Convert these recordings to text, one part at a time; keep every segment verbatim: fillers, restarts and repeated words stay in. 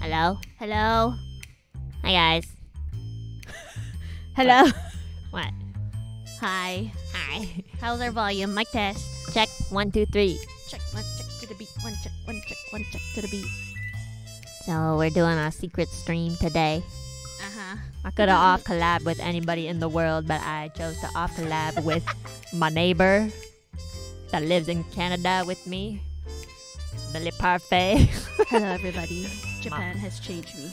Hello? Hello? Hi, guys. Hello? What? What? Hi. Hi. How's our volume? Mic test. Check. One, two, three. Check. One check to the beat. One check. One check. One check to the beat. So we're doing our secret stream today. Uh-huh. I could have off collab with anybody in the world, but I chose to off collab with my neighbor that lives in Canada with me, Millie Parfait. Hello, everybody. Japan Mom. has changed me.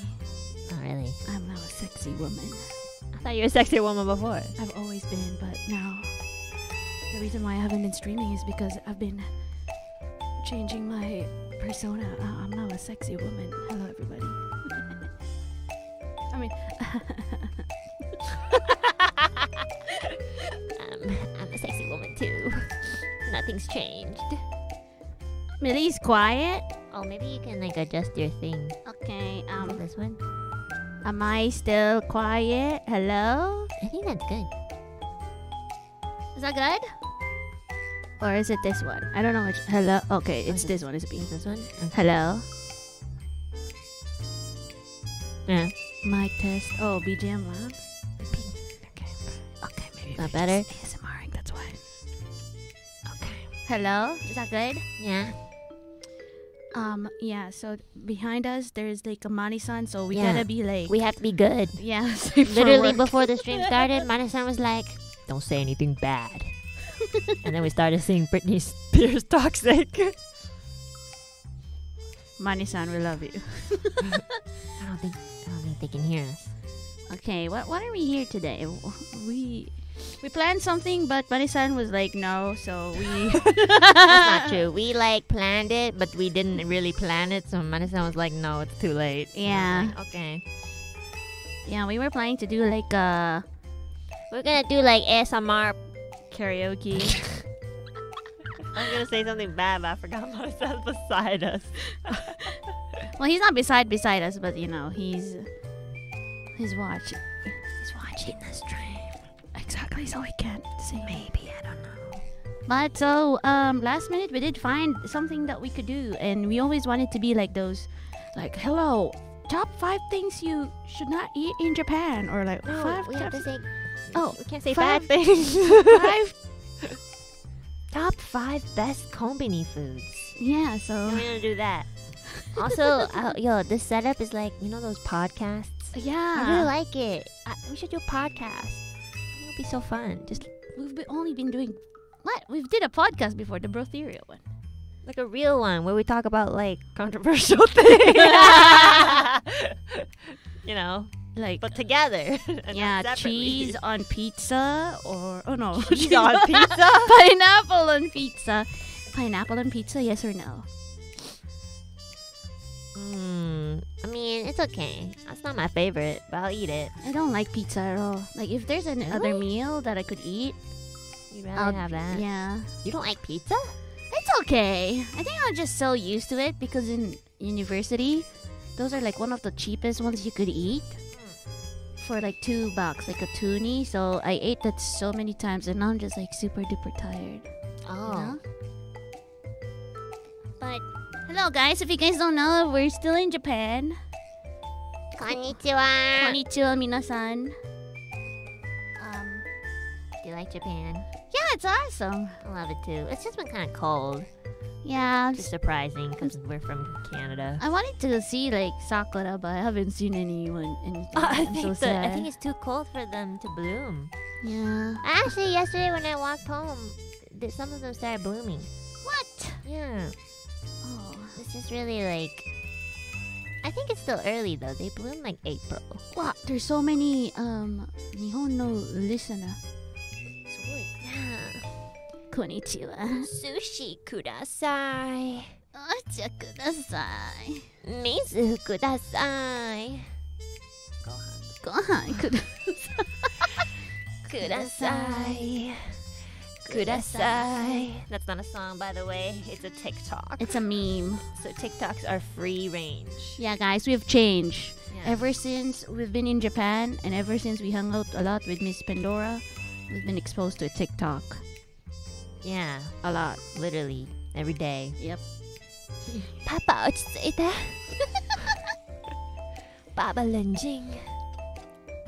Oh, really? I'm now a sexy woman. I thought you were a sexy woman before. I've always been, but now the reason why I haven't been streaming is because I've been changing my persona. Uh, I'm now a sexy woman. Hello, everybody. I mean, um, I'm a sexy woman too. Nothing's changed. Millie's quiet. Oh, maybe you can like adjust your thing. Okay. Um, this one. Am I still quiet? Hello? I think that's good. Is that good? Or is it this one? I don't know which. Hello? Okay, it's this one. Is it this one? Okay. Hello? Yeah. Mic test. Oh, B G M loud? Okay. Okay, maybe. Not better? A S M R-ing, that's why. Okay. Hello? Is that good? Yeah. Um, yeah, so behind us, there's like a Mani-san, so we yeah. gotta be like... We have to be good. Yeah. Literally before the stream started, Mani-san was like, don't say anything bad. And then we started seeing Britney Spears Toxic. Mani-san, we love you. I don't think I don't think they can hear us. Okay, what what are we here today? We... We planned something, but Mani-san was like, no, so we... That's not true. We, like, planned it, but we didn't really plan it, so Mani-san was like, no, it's too late. Yeah. Like, okay. Yeah, we were planning to do, like, uh... We're gonna do, like, A S M R karaoke. I was gonna say something bad, but I forgot Mani-san's beside us. Well, he's not beside beside us, but, you know, he's... He's watching. He's watching the stream. Exactly, so I can't say. Maybe, I don't know. But so, um, last minute we did find something that we could do, and we always wanted to be like those, like, hello, top five things you should not eat in Japan, or like, no, five. We have to say, oh, we can't say five, bad things. Five. Top five best kombini foods. Yeah, so. We're gonna do that. Also, uh, yo, this setup is like, you know, those podcasts? Yeah. I really like it. I, we should do podcasts. Be so fun. Just we've be only been doing what we did a podcast before, the brotheria one, like a real one where we talk about like controversial things. You know, like but together. And yeah, cheese on pizza or oh no, cheese on pizza, pineapple on pizza, pineapple on pizza. Yes or no? Mm, I mean, it's okay. It's not my favorite, but I'll eat it. I don't like pizza at all. Like, if there's another really? meal that I could eat, you'd rather I'll have that. Yeah. You don't like pizza? It's okay. I think I'm just so used to it because in university, those are like one of the cheapest ones you could eat mm. for like two bucks, like a toonie. So I ate that so many times, and now I'm just like super duper tired. Oh. You know? But. Hello guys, if you guys don't know, we're still in Japan. Konnichiwa! Konnichiwa, minasan. Um, do you like Japan? Yeah, it's awesome. I love it too. It's just been kind of cold. Yeah. It's just surprising because we're from Canada. I wanted to see like sakura, but I haven't seen anyone. anything. Oh, I, think so sad. The, I think it's too cold for them to bloom. Yeah. Actually, yesterday when I walked home, th some of them started blooming. What? Yeah. Oh, this is really like. I think it's still early though. They bloom like April. Wow, there's so many um Nihon no listener. Yeah. Konnichiwa. Sushi kudasai. Ocha kudasai. Mizu kudasai. Gohan. Gohan kudasai. Kudasai. Kudasai. That's not a song, by the way. It's a TikTok. It's a meme. So TikToks are free range. Yeah, guys, we've changed. Yeah. Ever since we've been in Japan and ever since we hung out a lot with Miss Pandora, we've been exposed to a TikTok. Yeah, a lot. Literally. Every day. Yep. Papa, ochitsuita. Baba Lunjing.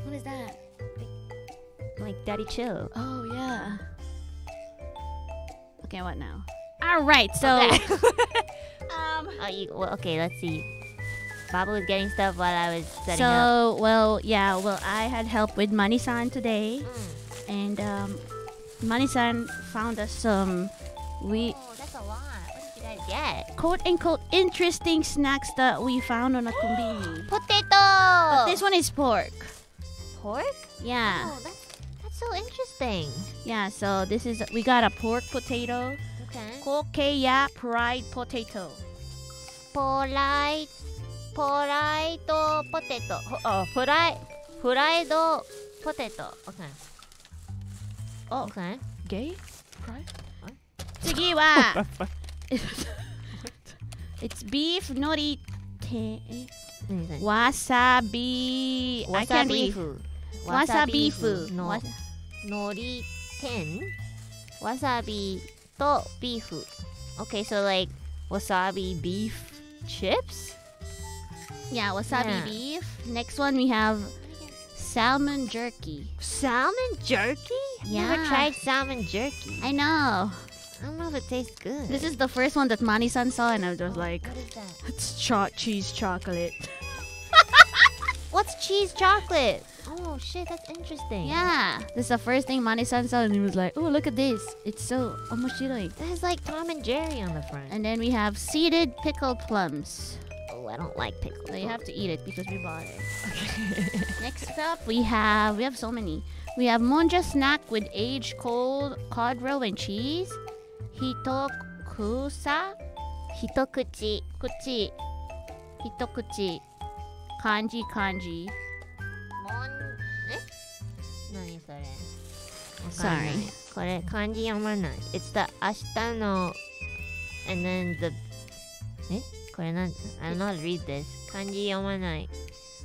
What is that? Like Daddy Chill. Oh, yeah. Okay, what now? Alright, so... Okay. um, Are you, well, okay, let's see. Baba was getting stuff while I was setting so, up. So, well, yeah, well, I had help with Mani-san today. Mm. And um, Mani-san found us some... We, oh, that's a lot. What did you guys get? Quote-unquote interesting snacks that we found on a combini. Potato! But this one is pork. Pork? Yeah. Oh, that's, that's so interesting. Yeah, so this is... We got a pork potato. Okay. Kokeya fried potato. Polite... Potato potato. Oh, fried fried potato. Okay. Oh, okay. Gay? Fried? What? Tsugiwa. It's beef nori wasabi. Wasabi. I can't read. Wasabi fu. No. Nori ten. Wasabi to beef. Okay, so like wasabi beef chips. Yeah, wasabi yeah. beef. Next one we have salmon jerky. Salmon jerky? Yeah. Never tried salmon jerky. I know. I don't know if it tastes good. This is the first one that Mani-san saw and I was just oh, like, what is that? It's cho cheese chocolate. What's cheese chocolate? Oh shit, that's interesting. Yeah. This is the first thing Mani-san saw and he was like, oh look at this. It's so omoshiroi. That is like Tom and Jerry on the front. And then we have seeded pickled plums. I don't like pickles. So you have to eat it because we bought it. Next up, we have we have so many. We have monja snack with aged cold cod roe and cheese. Hitokusa, hitokuchi, kuchi, hitokuchi, kanji kanji. Mon, eh? Nani sore? Sorry, kore kanji yamanai. It's the ashita no, and then the, eh? I don't know how to read this. Kanji yomanai.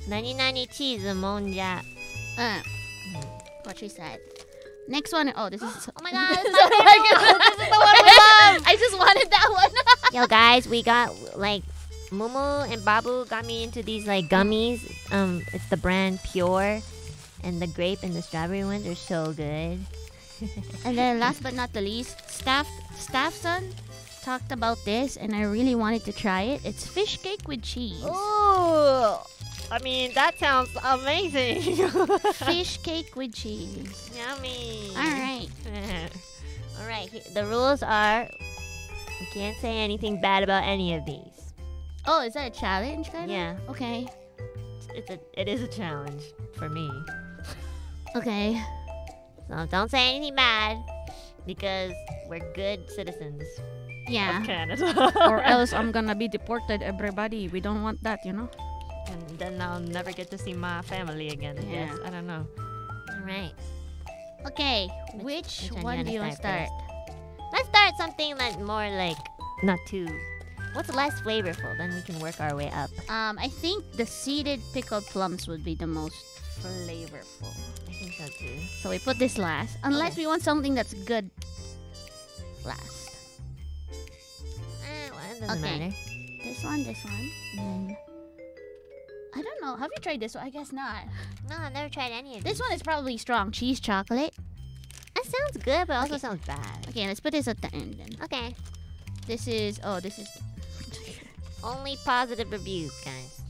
Nani nani cheese monja. Uh, what she said. Next one. Oh, this is. Oh my god! This is the one we love. I just wanted that one. Yo guys, we got like Mumu and Babu got me into these like gummies. Um, it's the brand Pure, and the grape and the strawberry ones are so good. And then last but not the least, staff Staff-san talked about this and I really wanted to try it. It's fish cake with cheese. Oh, I mean that sounds amazing. Fish cake with cheese. Yummy. All right. All right. The rules are you can't say anything bad about any of these. Oh, is that a challenge kind of? Yeah. Okay. It's a it is a challenge for me. Okay. So don't say anything bad because we're good citizens. Yeah. Canada. Or else I'm gonna be deported, everybody. We don't want that, you know? And then I'll never get to see my family again, I yeah. guess. I don't know. Alright. Okay, which, which, which one do you want to start? First? Let's start something that's more like, not too... What's less flavorful? Then we can work our way up. Um, I think the seeded pickled plums would be the most flavorful. I think so too. So we put this last. Unless okay. we want something that's good last. Doesn't okay. matter. This one, this one, and then... I don't know. Have you tried this one? I guess not. No, I've never tried any of these. This one is probably strong. Cheese chocolate. That sounds good, but okay. also sounds bad. Okay, let's put this at the end then. Okay. This is... Oh, this is... Only positive reviews, guys.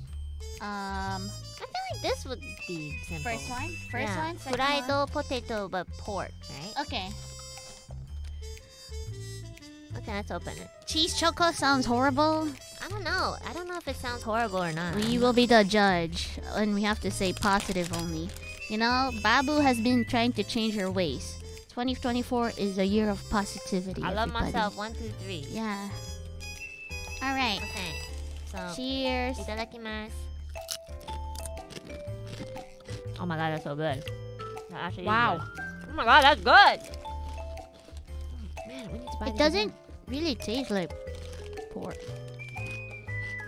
Um... I feel like this would be simple. First one? First yeah. one? Second Fried one? Potato, but pork, right? Okay. Okay, let's open it. Cheese choco sounds horrible. I don't know. I don't know if it sounds horrible or not. We will be the judge, and we have to say positive only. You know, Babu has been trying to change her ways. twenty twenty-four is a year of positivity. I love everybody. Myself. One, two, three. Yeah. All right. Okay. So. Cheers. Itadakimasu. Oh my god, that's so good. That actually wow. Is good. Oh my god, that's good. Man, we need to buy it doesn't. Again. Really tastes like pork.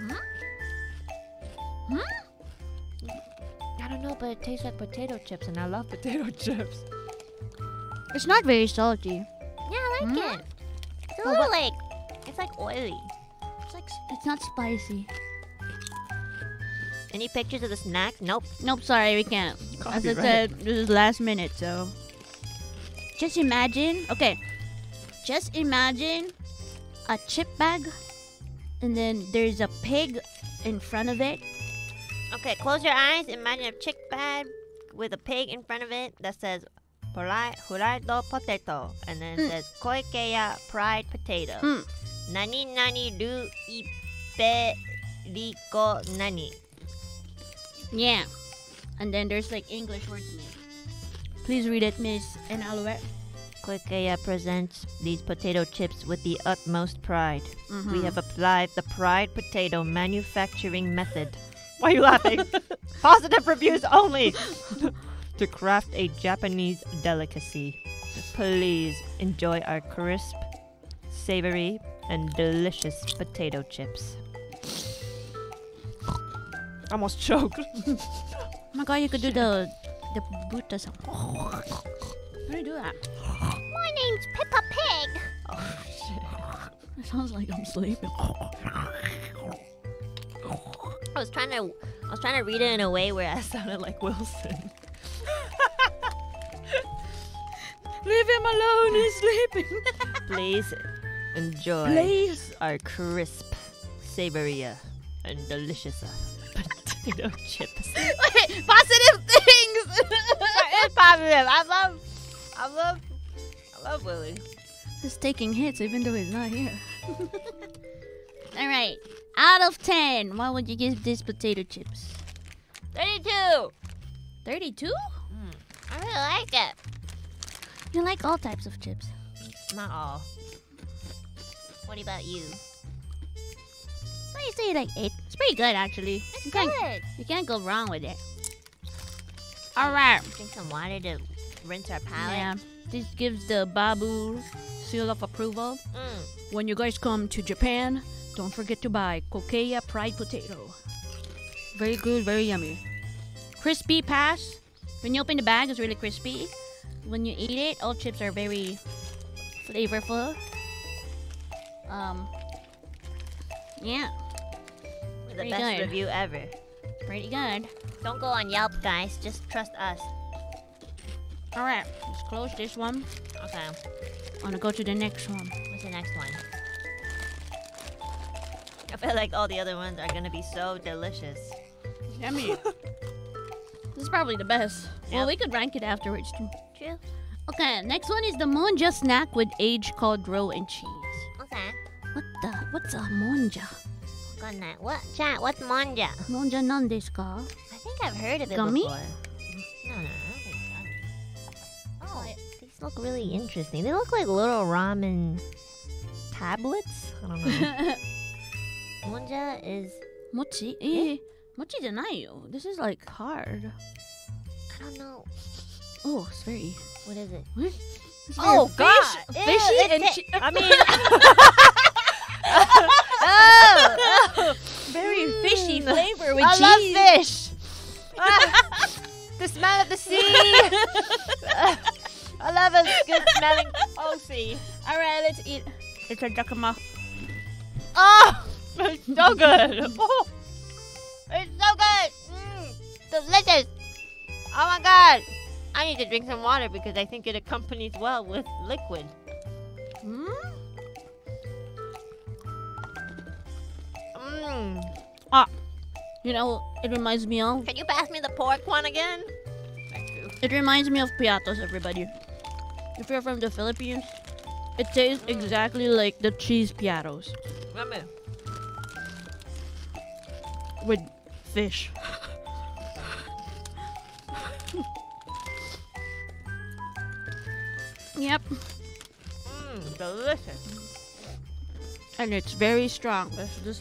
Huh? Huh? I don't know, but it tastes like potato chips, and I love potato chips. It's not very salty. Yeah, I like mm. it. It's a but little like it's like oily. It's like it's not spicy. Any pictures of the snacks? Nope. Nope, sorry, we can't. Copyright. As I said, this is last minute, so... Just imagine... Okay. Just imagine a chip bag, and then there's a pig in front of it. Okay, close your eyes. Imagine a chip bag with a pig in front of it that says... Fried potato. And then it mm. says Kokeya fried potato. Mm. Nani nani ru ipe riko nani. Yeah. And then there's like English words in it. Please read it, Miss N. Alouette. Kokeya presents these potato chips with the utmost pride. Mm-hmm. We have applied the fried potato manufacturing method. Why are you laughing? Positive reviews only. To craft a Japanese delicacy. Please enjoy our crisp, savory, and delicious potato chips. Almost choked. Oh my god, you could do the the Buddha song. How do you do that? My name's Peppa Pig. Oh shit. It sounds like I'm sleeping. I was trying to I was trying to read it in a way where I sounded like Wilson. Leave him alone, he's sleeping. Please enjoy Please. our crisp, savory, and delicious potato chips. Wait, positive things! It's positive. I love, I love, I love Willie. He's taking hits even though he's not here. Alright, out of ten, why would you give these potato chips? thirty-two! thirty-two? Mm, I really like it. You like all types of chips. Not all. What about you? So you say like eight. It's pretty good actually. It's you good. Can't, you can't go wrong with it. Alright. Drink some water to rinse our palate. Yeah. This gives the Babu seal of approval. Mm. When you guys come to Japan, don't forget to buy Kokeya fried potato. Very good, very yummy. Crispy pass. When you open the bag, it's really crispy. When you eat it, all chips are very flavorful. Um, yeah. The best review ever. Pretty good. Don't go on Yelp, guys. Just trust us. All right, let's close this one. Okay. I'm gonna go to the next one. What's the next one? I feel like all the other ones are gonna be so delicious. Yummy. This is probably the best. Yep. Well, we could rank it afterwards too. True. Okay, next one is the monja snack with aged cod roe and cheese. Okay. What the? What's a monja? What? Chat, what's monja? Monja nan desu ka? I think I've heard of it gummy? before. No, no, no. Oh, these look really interesting. They look like little ramen tablets. I don't know. Monja is mochi. Eh? Mochi janayo. This is like hard. I don't know. Oh, it's very. What is it? What? Oh fish? God! Fishy Ew, and chi I mean. oh, oh, very mm. fishy flavor with I cheese. I love fish. ah, the smell of the sea. uh, I love a good smelling oh sea. All right, let's eat. It's a dakuma. Oh, it's so good. Oh. It's so good! Mm, delicious! Oh my god! I need to drink some water because I think it accompanies well with liquid. Mmm? Mmm. Ah. You know, it reminds me of... Can you pass me the pork one again? Thank you. It reminds me of Piatos, everybody. If you're from the Philippines, it tastes mm. exactly like the cheese Piatos. Yummy. With... fish. Yep. Mmm, delicious. And it's very strong. This, this,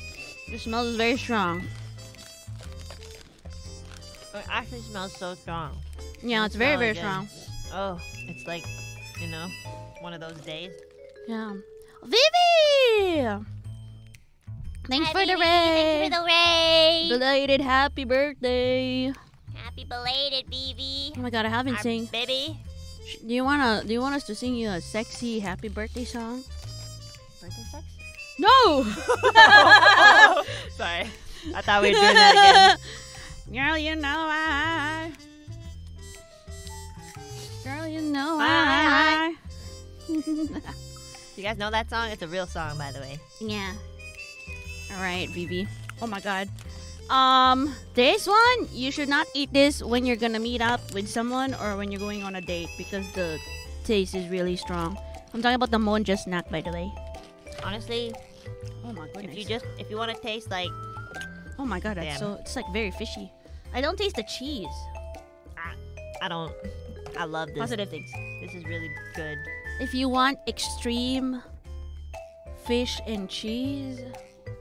this smell is very strong. It actually smells so strong. Yeah, it's very, very strong. Oh, it's like, you know, one of those days. Yeah. Vivi! Thanks for, Thanks for the raid! Thanks for the raid! Belated happy birthday! Happy belated, Vivi! Oh my god, I haven't Our sang. Baby, do you wanna? Do you want us to sing you a sexy happy birthday song? Birthday sex? No! oh, oh, sorry, I thought we were doing that again. Girl, you know I. Girl, you know I. You guys know that song? It's a real song, by the way. Yeah. All right, Vivi. Oh my God. Um, this one, you should not eat this when you're gonna meet up with someone or when you're going on a date because the taste is really strong. I'm talking about the monja snack, by the way. Honestly, oh my goodness. If you just if you want to taste like, oh my God, that's so it's like very fishy. I don't taste the cheese. I, I don't. I love this. Positive things. This is really good. If you want extreme fish and cheese.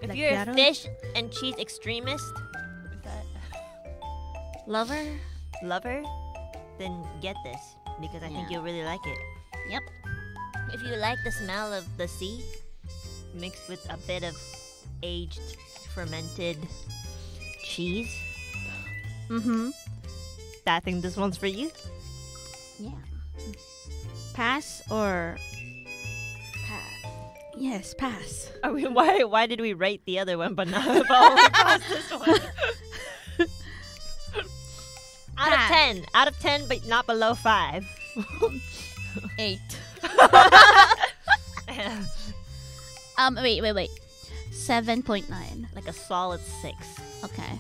If like you're a fish and cheese extremist, is that lover, lover, then get this because I yeah. think you'll really like it. Yep. If you like the smell of the sea, mixed with a bit of aged, fermented cheese, mm-hmm. I think this one's for you. Yeah. Pass or. Yes, pass. Are we, why why did we rate the other one but not pass this one? Out of ten. Out of ten but not below five. Eight. um wait, wait, wait. Seven point nine. Like a solid six. Okay.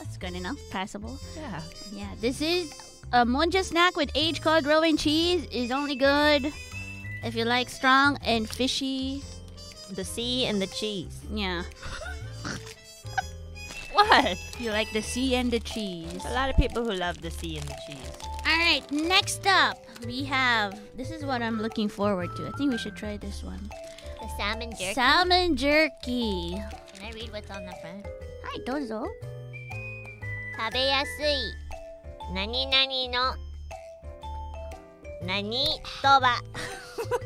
That's good enough. Passable. Yeah. Yeah. This is a monja snack with aged cod roe and cheese is only good if you like strong and fishy. The sea and the cheese. Yeah. What? You like the sea and the cheese. There's a lot of people who love the sea and the cheese. Alright, next up we have... This is what I'm looking forward to. I think we should try this one. The salmon jerky? Salmon jerky. Can I read what's on the front? Hi, dozo. Tabeyasui. Nani nani no. Nani toba.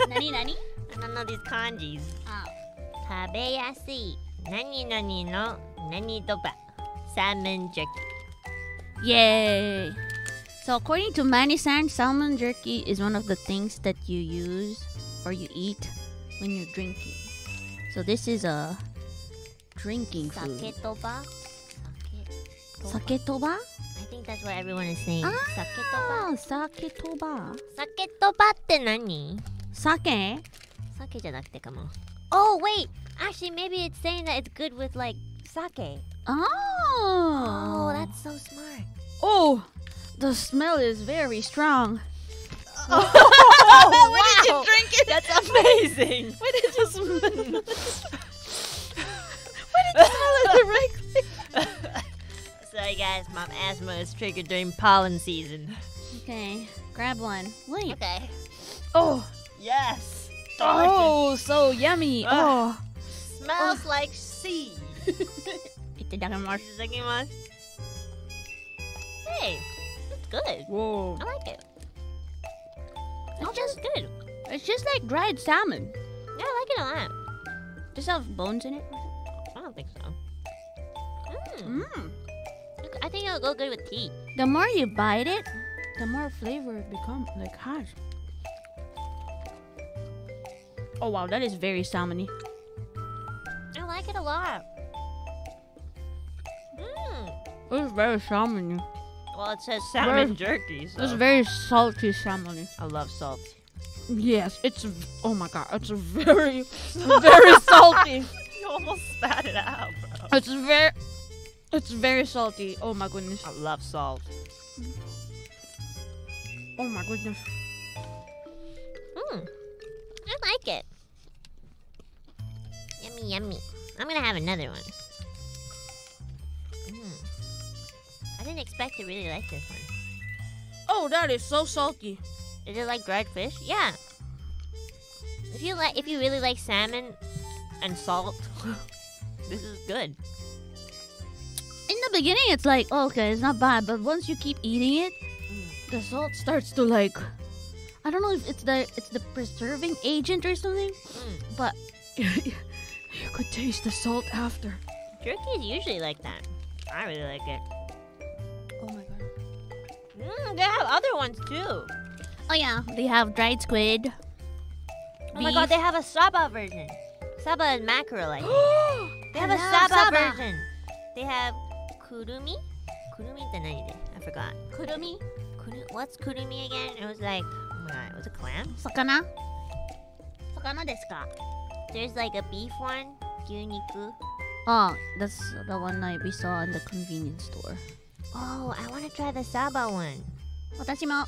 Nani nani? I don't know these kanjis. Oh. Tabeyasui. Nani nani no. Nani toba. Salmon jerky. Yay! So according to Mani-san, salmon jerky is one of the things that you use or you eat when you're drinking. So this is a drinking food. Sake toba. Sake toba? I think that's what everyone is saying. Ah, sake toba. Sake toba. Sake tobaって何? Sake? Sake じゃなくてかも. Oh wait, actually maybe it's saying that it's good with like sake. Oh. Oh, that's so smart. Oh. The smell is very strong. Oh, oh where wow. did you drink it? That's amazing. Where did you smell it? Where did you smell it directly? Sorry guys, my asthma is triggered during pollen season. Okay, grab one. Wait. Okay. Oh. Yes. Delicious. Oh, so yummy. Oh. oh. Smells oh. like sea. Itadakimasu. Hey. Good. Whoa. I like it. It's oh, just good. It's just like dried salmon. Yeah, I like it a lot. Does it have bones in it? I don't think so. Mmm. Mm. I think it'll go good with tea. The more you bite it, the more flavor it becomes. Like hot. Oh wow, that is very salmony. I like it a lot. Mmm. It's very salmony. Well, it says salmon very, jerky, so... It's very salty salmon. I love salt. Yes, it's... Oh my God, it's very, very salty. You almost spat it out, bro. It's very... It's very salty. Oh my goodness. I love salt. Oh my goodness. Mmm. I like it. Yummy, yummy. I'm gonna have another one. I didn't expect to really like this one. Oh, that is so salty. Is it like dried fish? Yeah. If you like, if you really like salmon and salt, this is good. In the beginning, it's like, oh, okay, it's not bad. But once you keep eating it, mm. the salt starts to like, I don't know if it's the it's the preserving agent or something, mm. but you could taste the salt after. Jerky is usually like that. I really like it. Mm, they have other ones too. Oh yeah, they have dried squid. Oh beef. My God, they have a Saba version. Saba and mackerel, I think. They have I a Saba, Saba version. They have kurumi, Kurumiって何で? I forgot. Kurumi? Kuru What's kurumi again? It was like, oh my god, it was a clam? Sakana? Sakana desu ka? There's like a beef one, gyuniku. Oh, that's the one I we saw in the convenience store. Oh, I want to try the Saba one. Watashimo.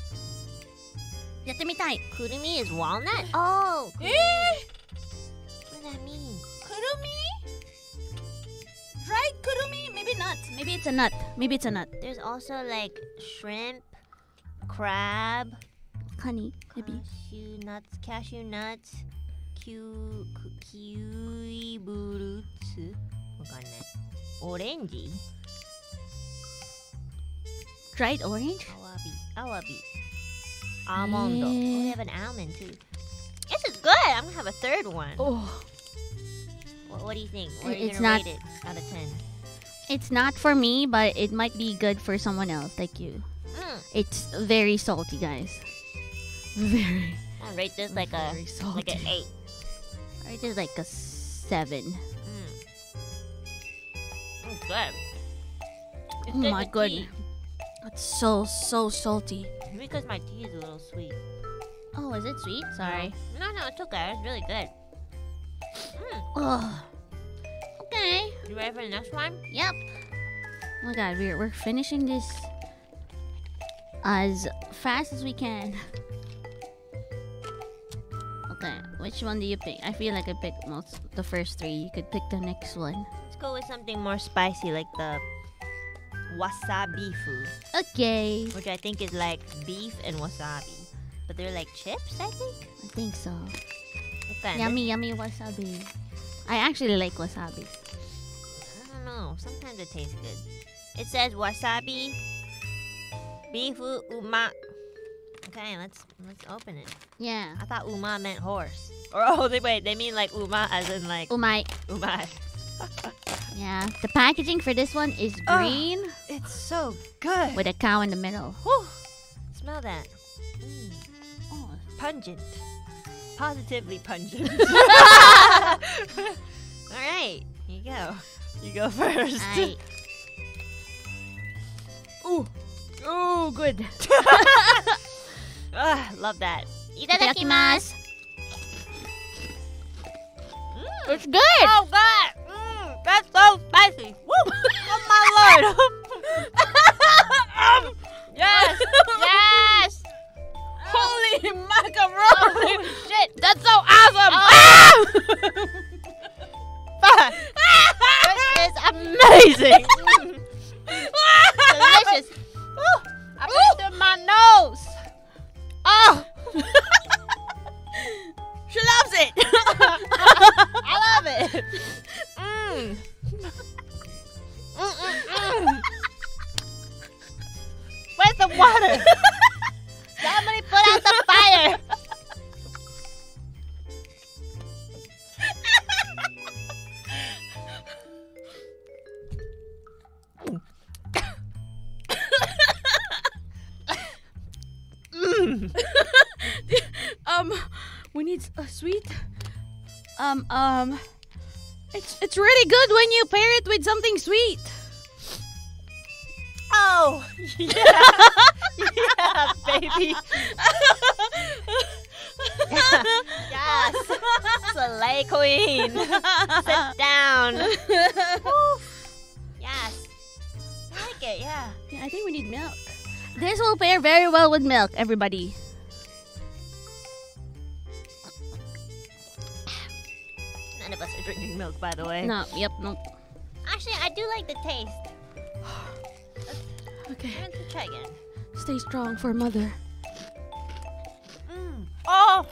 Yattemitai. Kurumi is walnut? Oh! Kurumi. Eh? What does that mean? Kurumi? Dried kurumi? Maybe not. Maybe it's a nut. Maybe it's a nut. There's also like shrimp, crab, honey, maybe. Cashew nuts, cashew nuts, kiwi, kiwi fruits. Orangey. Dried orange? Awabi. Awabi. Almond. Yeah. Oh, we have an almond too. This is good. I'm gonna have a third one. Oh. What, what do you think? What are you it's gonna not, rate it out of ten? It's not for me, but it might be good for someone else, like you. Mm. It's very salty, guys. Very. I'll rate this like a salty. Like an eight. I rate this like a seven. Mm. It's good. It's oh good my god. Tea. It's so, so salty. Maybe because my tea is a little sweet. Oh, is it sweet? Sorry. No, no, it's okay. It's really good. Mm. Oh. Okay. You ready for the next one? Yep. Oh my god, we're, we're finishing this as fast as we can. Okay, which one do you pick? I feel like I picked most the first three. You could pick the next one. Let's go with something more spicy like the wasabi food. Okay. Which I think is like beef and wasabi. But they're like chips, I think? I think so. Okay, yummy, this... yummy wasabi. I actually like wasabi. I don't know. Sometimes it tastes good. It says wasabi, beef uma. Okay, let's let's open it. Yeah. I thought uma meant horse. Or oh, they, wait, they mean like uma as in like... Umai. Umai. Yeah, the packaging for this one is green. Oh, it's so good. With a cow in the middle. Whew. Smell that. Mm. Oh. Pungent. Positively pungent. Alright, here you go. You go first. I... Ooh. Ooh, good. Ah, love that. Itadakimasu. Mm. It's good. Oh, God. That's so spicy! Woo! Oh my lord! um, yes! Yes! Holy macaroni! Oh, shit! That's so awesome! Oh. Ah. This is amazing! Mm. Delicious! Ooh. I put it in my nose! Oh! She loves it! I love it! Mm. Mm, mm, mm. Where's the water? Somebody put out the fire! Mm. um, we need a sweet. Um, um. It's, it's really good when you pair it with something sweet. Oh, yeah. Yeah, baby. Yeah. Yes. Slay queen. Sit down. Yes. I like it, yeah. Yeah, I think we need milk. This will pair very well with milk, everybody. None of us are drinking milk, by the way. No, yep, no. Actually, I do like the taste. Okay. Let's try again. Stay strong for mother. Mm. Oh!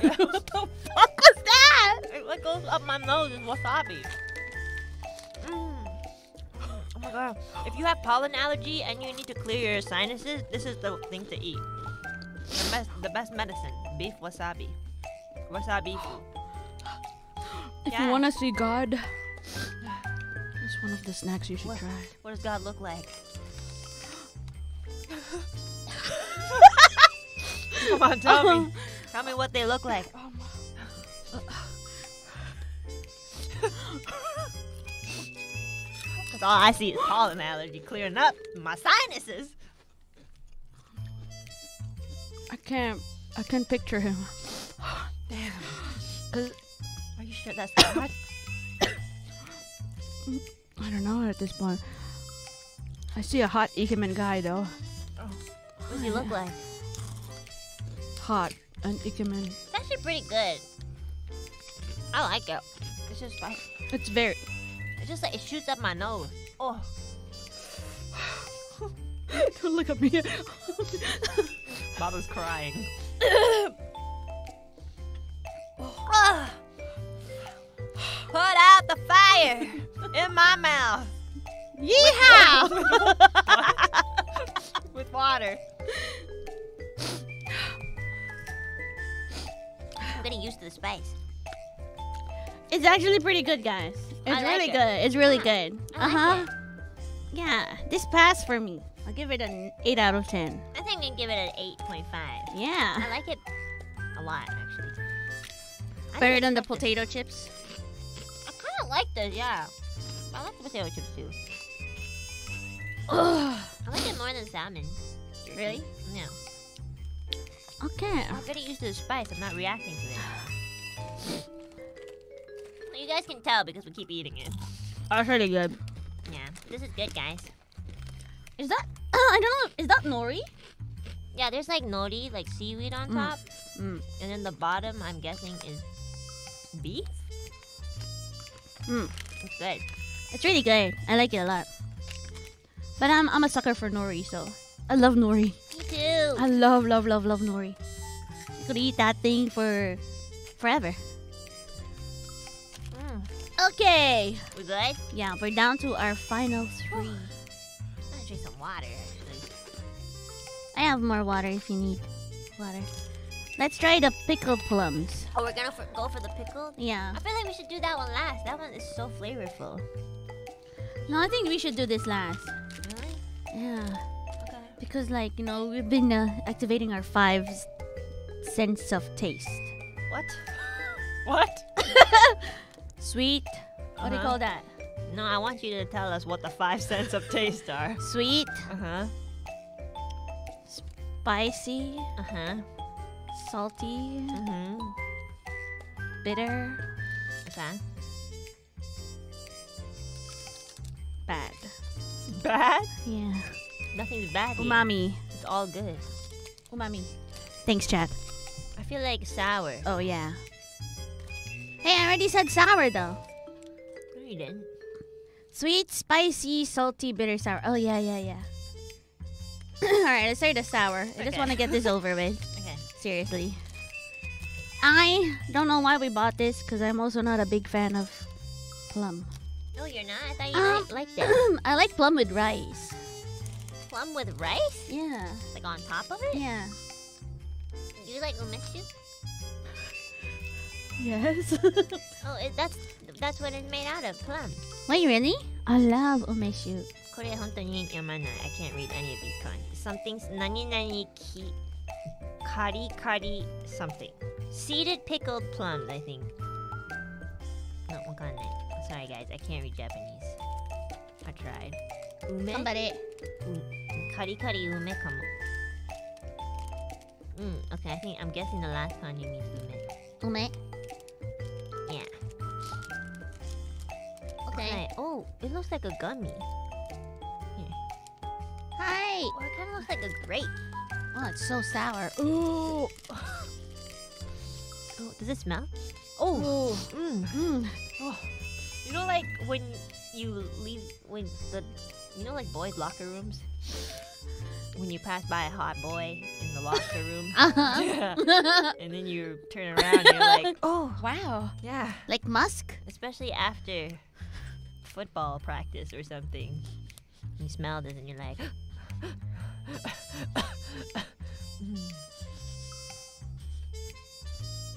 What the fuck was that? What goes up my nose is wasabi. Mm. Oh my god. If you have pollen allergy and you need to clear your sinuses, this is the thing to eat. The best, the best medicine. Beef wasabi. Wasabi food. If yeah. you want to see God, it's one of the snacks you should what, try. What does God look like? Come on, tell um, me. Tell me what they look like. Um, uh, Because all I see is pollen allergy clearing up my sinuses. I can't, I can't picture him. Damn. Cause, are you sure that's not? I don't know at this point. I see a hot Ikemen guy though. Oh. What does he look like? Hot and Ikemen. It's actually pretty good. I like it. It's just like. It's very. It's just like it shoots up my nose. Oh. Don't look at me. Baba's crying. Oh. Put out the fire in my mouth. Yeehaw! With water. I'm getting used to the spice. It's actually pretty good, guys. It's like really it. good. It's really yeah. good. I uh-huh. Like yeah, this passed for me. I'll give it an eight out of ten. I think I'm going to give it an eight point five. Yeah. I like it a lot, actually. I Better than the potato it. chips? I kind of like this, yeah. I like the potato chips, too. Ugh. I like it more than salmon. Really? No. Okay. I'm getting used to the spice. I'm not reacting to it. Well, you guys can tell because we keep eating it. That's really good. Yeah. This is good, guys. Is that... Uh, I don't know. Is that nori? Yeah, there's like nori, like seaweed on mm. top. Mm. And then the bottom, I'm guessing, is beef? Mm. It's good. It's really good. I like it a lot. But I'm, I'm a sucker for nori, so... I love nori. Me too. I love, love, love, love nori. You could eat that thing for... forever. Mm. Okay. We're good? Yeah, we're down to our final three. Drink some water, actually. I have more water if you need water. Let's try the pickled plums. Oh, we're gonna for, go for the pickled? Yeah. I feel like we should do that one last. That one is so flavorful. No, I think we should do this last. Really? Yeah. Okay. Because, like, you know, we've been uh, activating our five sense of taste. What? What? Sweet. Uh-huh. What do you call that? No, I want you to tell us what the five senses of taste are. Sweet. Uh-huh. Spicy. Uh-huh. Salty. Uh-huh. Bitter. Okay. Bad. Bad? Yeah. Nothing's bad here. Umami. It's all good. Umami. Thanks, Chad. I feel like sour. Oh, yeah. Hey, I already said sour, though. No, you didn't. Sweet, spicy, salty, bitter, sour. Oh, yeah, yeah, yeah. Alright, let's start the sour. Okay. I just want to get this over with. Okay. Seriously. I don't know why we bought this, because I'm also not a big fan of plum. No, you're not? I thought you um, liked it. I like plum with rice. Plum with rice? Yeah. Like on top of it? Yeah. Do you like umeshu? Yes. Oh, it, that's that's what it's made out of, plum. Wait, really? I love umeshu. I can't read any of these kanji. Something's nani nani ki kari kari something. Seeded pickled plums, I think. No, wakannai. Sorry guys, I can't read Japanese. I tried. Ume. Ganbare. Kari kari ume kamo. Mm, okay, I think I'm guessing the last kanji means ume. Ume. Yeah. Okay. Oh, it looks like a gummy. Here. Hi! Oh, it kind of looks like a grape. Oh, it's so sour. Ooh! Oh, does it smell? Oh! Mmm. Mm. Oh. You know, like when you leave, when the, you know, like boys' locker rooms? When you pass by a hot boy in the locker room, uh-huh. Yeah. And then you turn around and you're like, oh, wow. Yeah. Like musk? Especially after football practice or something. You smell this and you're like,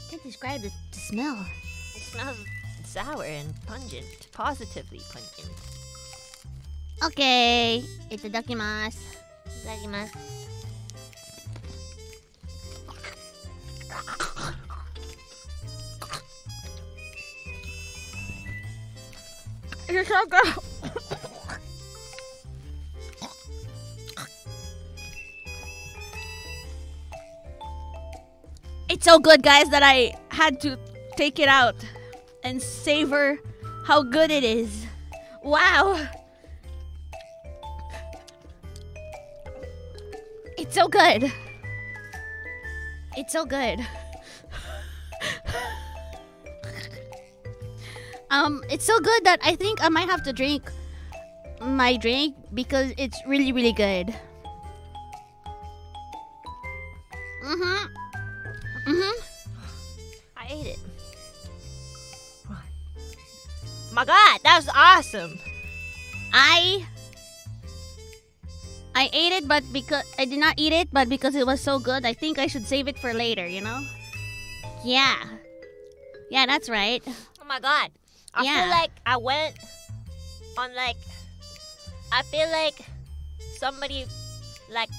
can't describe the, the smell. It smells sour and pungent, positively pungent. Okay, itadakimasu. Itadakimasu. It's so good. It's so good, guys, that I had to take it out and savor how good it is. Wow. It's so good. It's so good. um, it's so good that I think I might have to drink my drink because it's really, really good. Mm-hmm. Mm-hmm. I ate it. My God, that was awesome. I... I ate it, but because... I did not eat it, but because it was so good, I think I should save it for later, you know? Yeah. Yeah, that's right. Oh my God. I yeah. feel like I went on like... I feel like somebody like...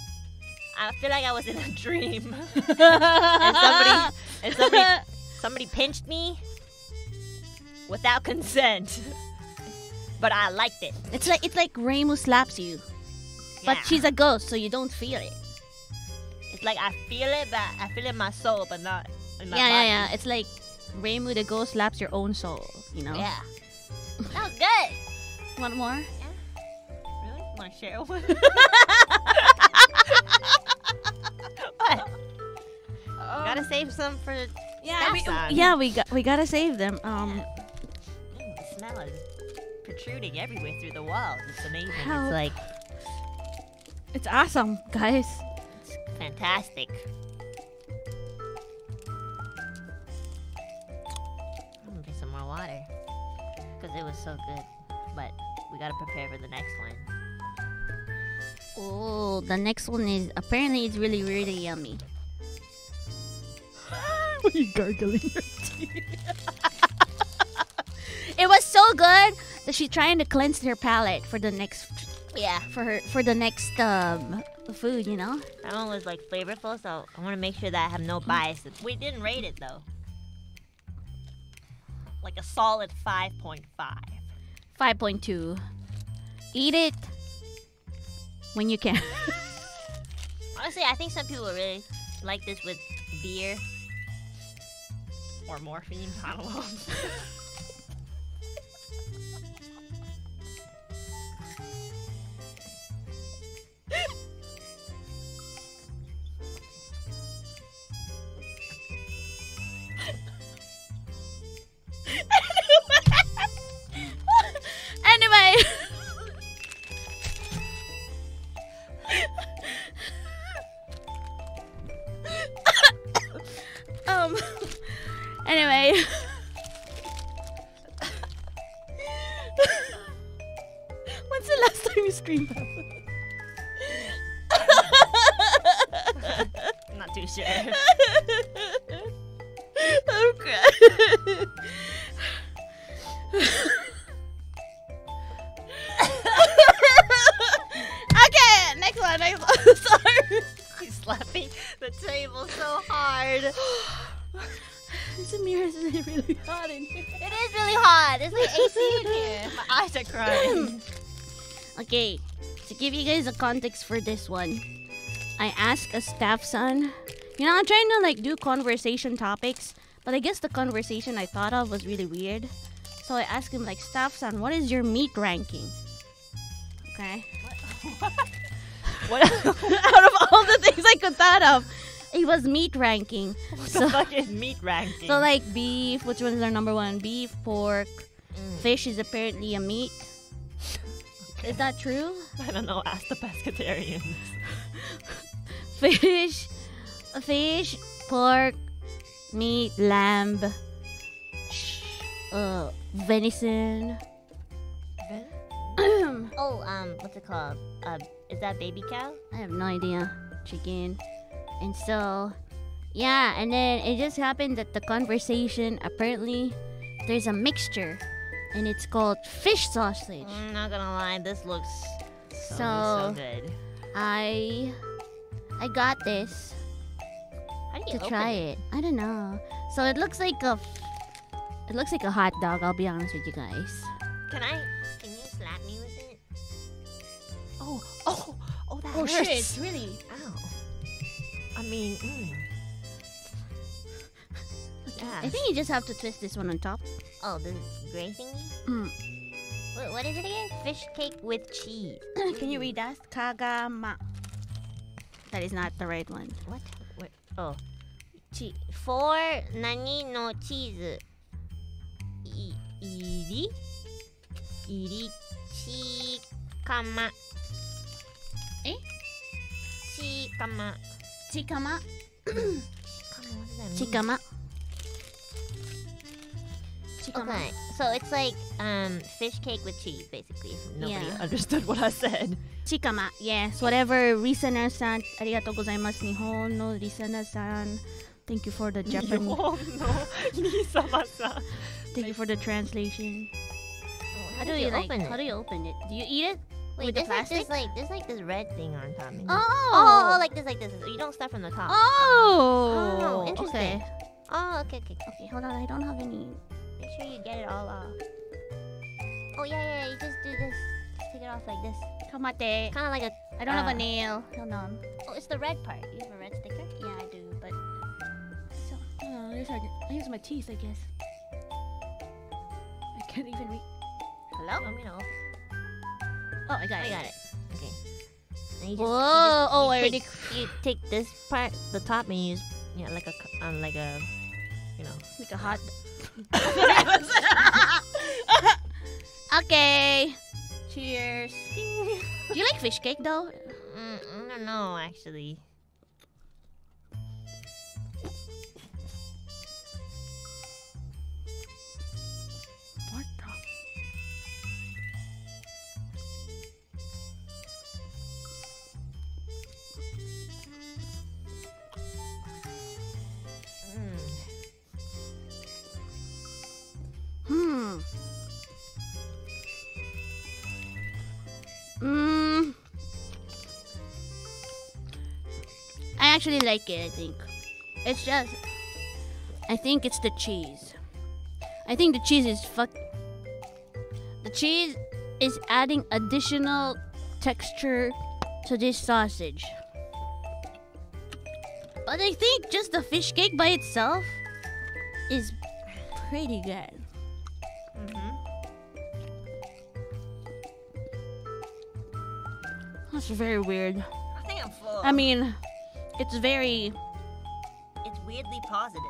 I feel like I was in a dream. and somebody, and somebody, somebody pinched me without consent. But I liked it. It's like it's like Reimu slaps you, yeah. but she's a ghost, so you don't feel it. It's like I feel it, but I feel it in my soul, but not in my yeah, body. Yeah, yeah. It's like Reimu the ghost slaps your own soul. You know. Yeah. That was good. Want more? Yeah. Really? Want to share one? What? Um, gotta save some for yeah. We, yeah, we got we gotta save them. Um, yeah. Ooh, the smell is protruding everywhere through the walls. It's amazing. Help. It's like it's awesome, guys. It's fantastic. I'm gonna get some more water because it was so good. But we gotta prepare for the next one. Oh, the next one is apparently it's really, really yummy. What are you gargling your teeth? It was so good that she's trying to cleanse her palate for the next, yeah, for her for the next um food, you know. That one was like flavorful, so I want to make sure that I have no bias. We didn't rate it though. Like a solid five point five. Five point two. Eat it. When you can. Honestly, I think some people really like this with beer or morphine. I don't know. Context for this one. I asked a Staff-san. You know, I'm trying to like do conversation topics, but I guess the conversation I thought of was really weird. So I asked him like, Staff-san, what is your meat ranking? Okay. What? What? Out of all the things I could thought of, it was meat ranking. What so, the fuck is meat ranking? So like beef, which one's our number one? Beef, pork, mm. fish is apparently a meat. Is that true? I don't know. Ask the pescatarians. Fish, fish, pork, meat, lamb, uh, venison. Ven oh, um, what's it called? Uh, is that baby cow? I have no idea. Chicken. And so, yeah. And then it just happened that the conversation apparently there's a mixture. And it's called fish sausage. I'm not gonna lie, this looks so, so, so good. I I got this. How do you to try it? it? I don't know. So it looks like a it looks like a hot dog. I'll be honest with you guys. Can I? Can you slap me with it? Oh oh oh! That oh, hurts. Shit! Really? Ow! I mean, mm. Yeah. I think you just have to twist this one on top. Oh, the gray thingy? Mm. Wait, what is it again? Fish cake with cheese. Can you read that? Kagama. That is not the right one. What? What? Oh. Chi for nani no cheese. I iri? Iri chikama. Eh? Chikama. Chikama. Chikama, what does that mean? Chikama. Chikama. Okay, so it's like um, fish cake with cheese, basically. Nobody yeah. understood what I said. Chikama, yes. Whatever, listener-san, arigatou gozaimasu, Nihon no listener-san. Thank you for the Japanese. Nihon no nisama-san. Thank you for the translation. Oh, how do you like? Open it? How do you open it? Do you eat it? Wait, with this the plastic? Is just like there's like this red thing on top. Oh. oh, oh, like this, like this. You don't start from the top. Oh, oh interesting. Okay. Oh, okay, okay, okay. Hold on, I don't have any. Make sure you get it all off. Oh yeah, yeah. You just do this. Just take it off like this. Kamate. Kind of like a. I don't uh, have a nail. Hold on. Oh, it's the red part. You have a red sticker? Yeah, I do, but. So, oh, here's our, here's my teeth, I guess. I can't even read. Hello. I'm gonna open. Oh, I got I it. I got it. Okay. You just, Whoa! You just, oh, you I take, already. You take this part, the top, and you use, yeah, like a, um, like a, you know, like a hot. Okay. Cheers. Do you like fish cake though? Mm, I don't know, actually. Hmm. Mmm. I actually like it, I think. It's just... I think it's the cheese. I think the cheese is fuck... The cheese is adding additional texture to this sausage. But I think just the fish cake by itself is pretty good. It's very weird. I think I'm full. I mean, it's very... It's weirdly positive.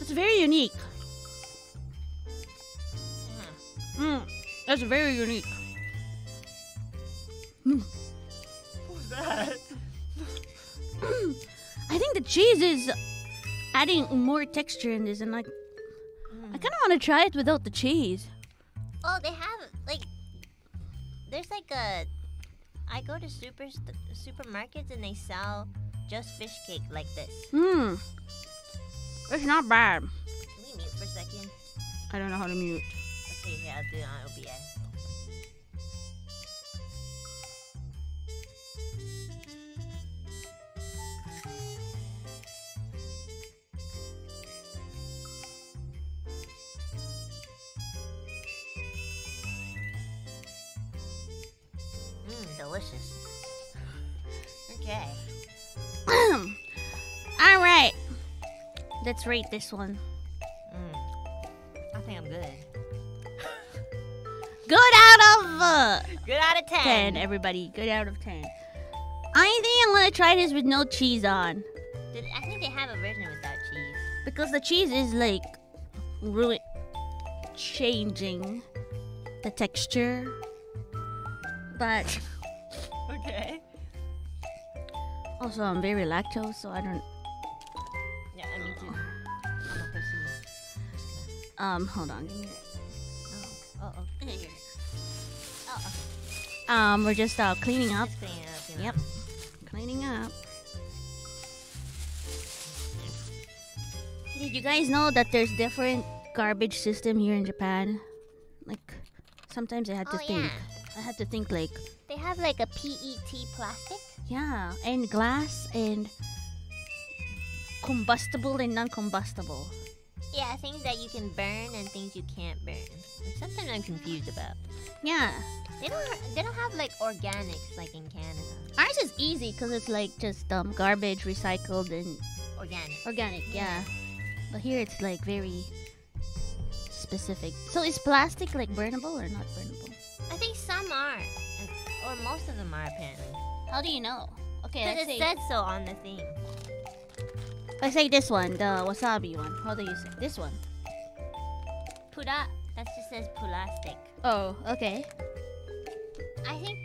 It's very unique. Mmm. Mm, that's very unique. Mm. Who's that? I think the cheese is adding more texture in this, and like... Mm. I kind of want to try it without the cheese. Oh, they have, like, there's like a, I go to super st supermarkets and they sell just fish cake like this. Hmm. It's not bad. Can we mute for a second? I don't know how to mute. Okay, yeah, I'll do it on O B S. Delicious. Okay. All right. Let's rate this one. Mm. I think I'm good. Good out of. Uh, good out of ten. Ten, everybody. Good out of ten. I think I'm gonna try this with no cheese on. Did, I think they have a version without cheese. Because the cheese is like really changing the texture, but. Okay. Also, I'm very lactose, so I don't... Yeah, I mean, too. I'm a person. Um, hold on. Oh, uh-oh. Uh-oh. Um, we're just uh, cleaning up. Just cleaning up, you know. Yep. Cleaning up. Did you guys know that there's different garbage system here in Japan? Like, sometimes I had to oh, think. Yeah. I had to think, like... They have like a P E T plastic? Yeah, and glass and combustible and non-combustible. Yeah, things that you can burn and things you can't burn. It's something I'm confused about. Yeah. They don't ha they don't have like organics like in Canada. Ours is easy because it's like just um garbage recycled and organic. Organic, yeah. yeah. But here it's like very specific. So is plastic like burnable or not burnable? I think some are, and, or most of them are apparently. How do you know? Okay, because it said so on the thing. I say this one, the wasabi one. How do you say this one? Pura. That just says plastic. Oh, okay. I think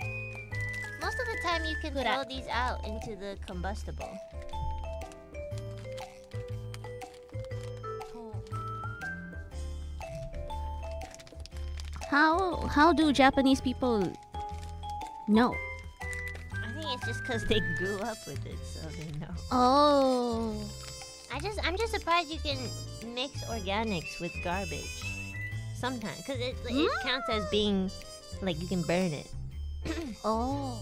most of the time you can Pura. throw these out into the combustible. How how do Japanese people know? I think it's just because they grew up with it, so they know. Oh, I just I'm just surprised you can mix organics with garbage sometimes, because it it mm. counts as being like you can burn it. Oh,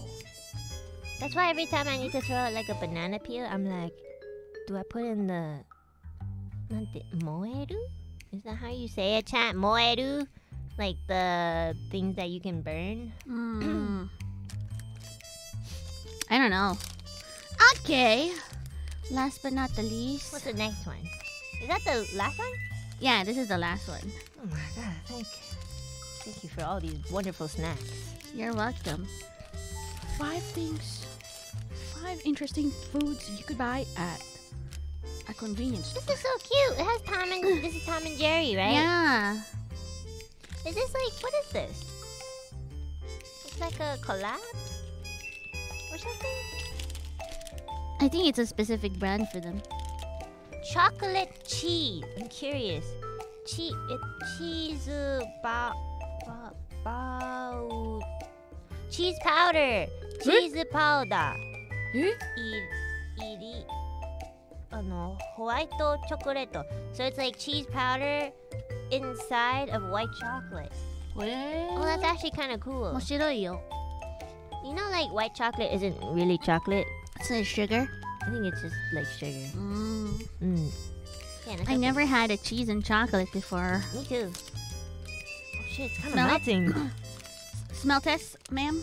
that's why every time I need to throw out like a banana peel, I'm like, do I put in the nante moeru? Is that how you say it, chat? Moeru. Like the things that you can burn. Mm. I don't know. Okay. Last but not the least. What's the next one? Is that the last one? Yeah, this is the last one. Oh my god, thank thank you for all these wonderful snacks. You're welcome. Five things. Five interesting foods you could buy at a convenience store. This is so cute. It has Tom and this is Tom and Jerry, right? Yeah. Is this like, what is this? It's like a collab? Or something? I think it's a specific brand for them. Chocolate cheese. I'm curious. Cheese... Cheese... Ba... Ba... Ba... Cheese powder! Cheese powder! Huh? Iri... Oh no. White chocolate. So it's like cheese powder... inside of white chocolate. What? Oh, that's actually kind of cool. You know, like white chocolate isn't really chocolate. It's like sugar. I think it's just like sugar. Mm. Mm. Yeah, I never good. had a cheese and chocolate before. Me too. Oh shit, it's kind of melting. Smell test, ma'am.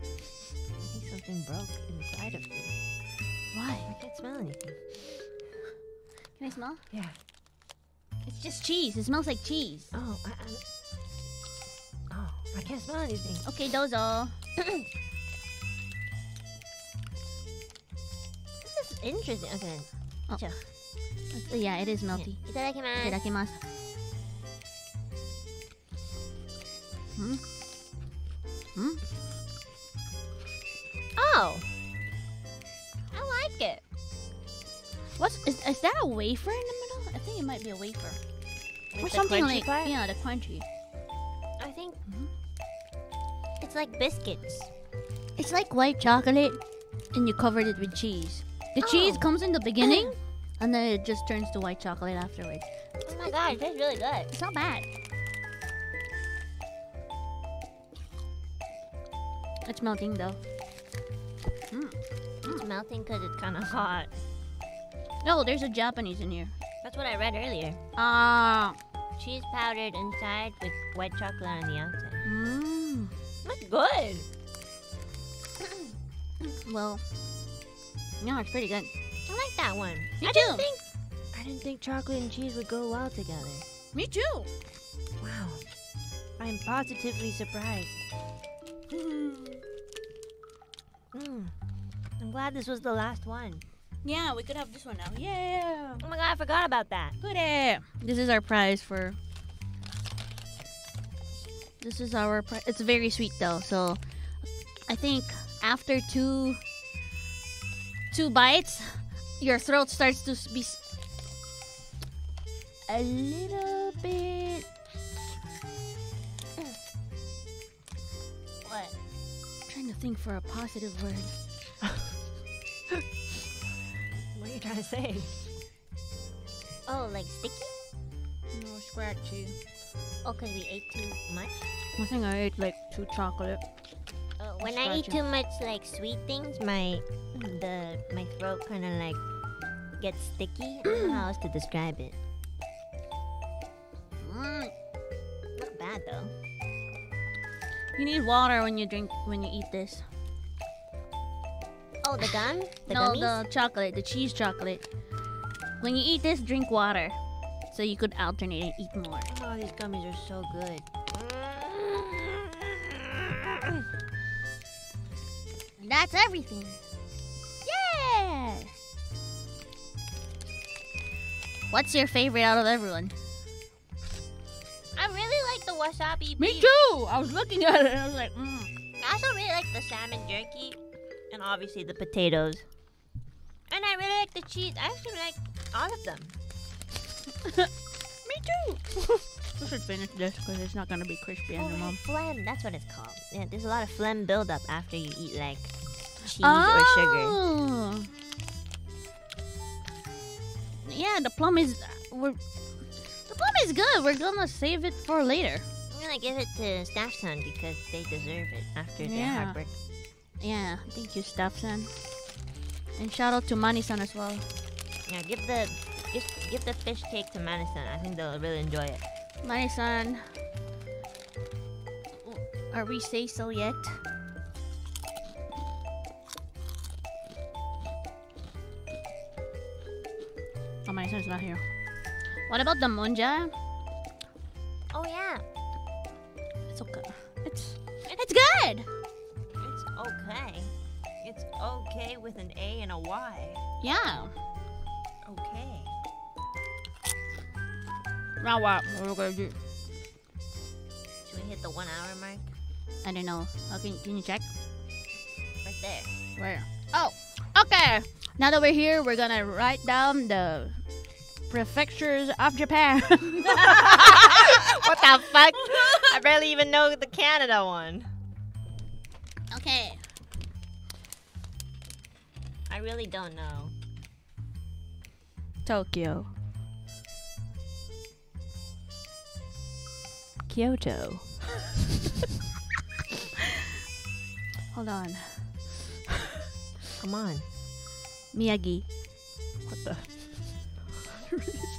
I think something broke inside of me. Why? I can't smell anything. Can I smell? Yeah. It's just cheese. It smells like cheese. Oh, I, I, oh, I can't smell anything. Okay, those are. This is interesting. Okay. Oh. Yeah, it is melty. Yeah. Itadakimasu. Itadakimasu. Hmm? Hmm? Oh! I like it. What's... Is, is that a wafer in the middle? I think it might be a wafer. With or something like, part? yeah, the crunchy. I think mm-hmm. it's like biscuits. It's like white chocolate, and you covered it with cheese. The oh. cheese comes in the beginning, and then it just turns to white chocolate afterwards. Oh my god, it tastes really good. It's not bad. It's melting though. Mm. It's mm. melting because it's kind of hot. No, there's a Japanese in here. That's what I read earlier. Ah, uh, cheese powdered inside with white chocolate on the outside. Mmm, that's good. Well, no, it's pretty good. I like that one. Me I too. Didn't think, I didn't think chocolate and cheese would go well together. Me too. Wow, I'm positively surprised. Mm. Mm. I'm glad this was the last one. Yeah, we could have this one now. Yeah! Oh my god, I forgot about that. Goodie! This is our prize for... This is our prize. It's very sweet though, so... I think after two... Two bites, your throat starts to be... A little bit... What? I'm trying to think for a positive word. What are you trying to say? Oh, like sticky? No, scratchy. Oh, because we ate too much? I think I ate like too chocolate. Oh, when scratchy. I eat too much like sweet things, my the my throat kind of like gets sticky. I don't know how else to describe it. Mm. Not bad though. You need water when you drink when you eat this. Oh, the gum? The no, gummies? the chocolate, the cheese chocolate. When you eat this, drink water, so you could alternate and eat more. Oh, these gummies are so good. That's everything. Yeah. What's your favorite out of everyone? I really like the wasabi beef. Me too. I was looking at it and I was like, mm. I also really like the salmon jerky, and obviously the potatoes. And I really like the cheese. I actually like all of them. Me too. We should finish this because it's not gonna be crispy oh, anymore. Phlegm. That's what it's called. Yeah, there's a lot of phlegm buildup after you eat like cheese oh. or sugar. Yeah, the plum is we're the plum is good. We're gonna save it for later. I'm gonna give it to Staff-san because they deserve it after yeah. their hard work. Yeah, thank you, Staff-san. And shout out to Mani-san as well. Yeah, give the give, give the fish cake to Mani-san. I think they'll really enjoy it. Mani-san, are we say so yet? Oh, Mani-san's not here. What about the monja? Oh yeah, it's okay. It's it's good. It's okay. It's okay with an A and a Y. Yeah. Okay. Now what? What are we gonna do? Should we hit the one hour mark? I don't know. How can, can you check? Right there. Where? Oh! Okay! Now that we're here, we're gonna write down the prefectures of Japan. What the fuck? I barely even know the Canada one. Okay. I really don't know. Tokyo. Kyoto. Hold on. Come on. Miyagi. What the?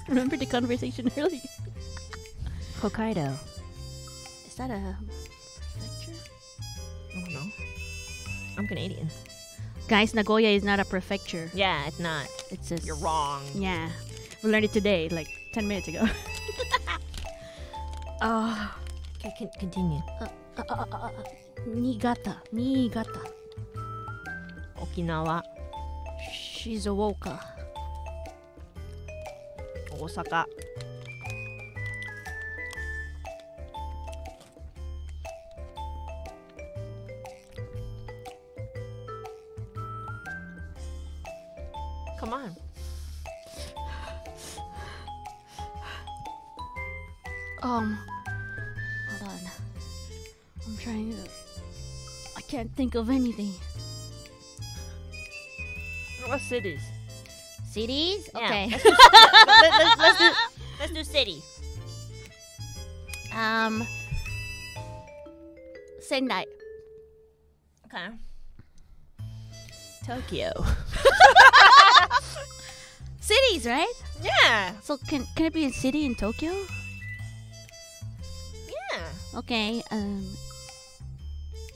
Remember the conversation earlier? Hokkaido. Is that a prefecture? I don't know. I'm Canadian. Guys, Nagoya is not a prefecture. Yeah, it's not. It's just... You're wrong. Yeah. We learned it today, like ten minutes ago. Oh, okay, continue. Uh, uh, uh, uh, uh, Niigata, Niigata. Okinawa. Shizuoka. Osaka. Come on. Um... Trying to... I can't think of anything. What cities? Cities? Okay. Yeah. Let's, do, let's, let's, let's, do, let's do city. Um... Sendai. Okay. Tokyo. Cities, right? Yeah. So can, can it be a city in Tokyo? Yeah. Okay, um...